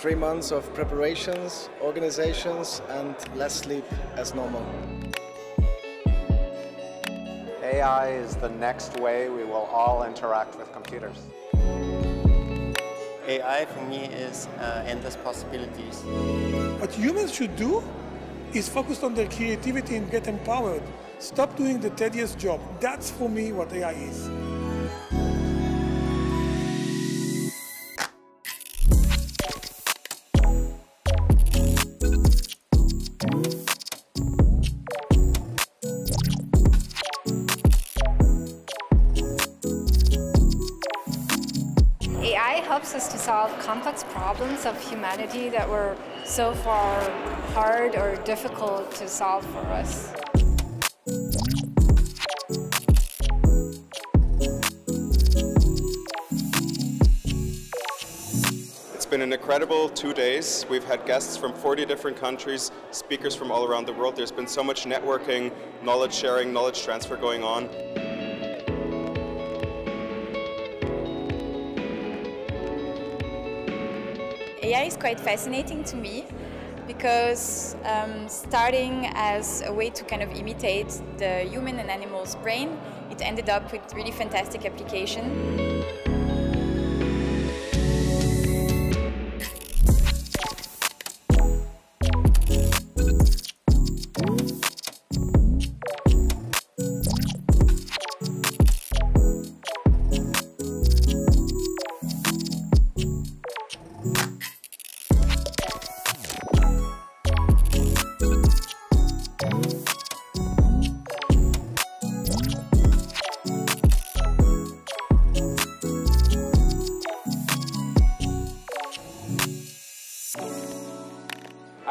3 months of preparations, organizations, and less sleep as normal. AI is the next way we will all interact with computers. AI for me is endless possibilities. What humans should do is focus on their creativity and get empowered. Stop doing the tedious job. That's for me what AI is. AI helps us to solve complex problems of humanity that were so far hard or difficult to solve for us. It's been an incredible 2 days. We've had guests from 40 different countries, speakers from all around the world. There's been so much networking, knowledge sharing, knowledge transfer going on. AI is quite fascinating to me because starting as a way to kind of imitate the human and animal's brain, it ended up with really fantastic application.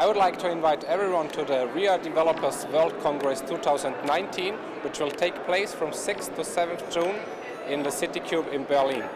I would like to invite everyone to the WeAreDevelopers World Congress 2019, which will take place from 6th to 7th June in the CityCube in Berlin.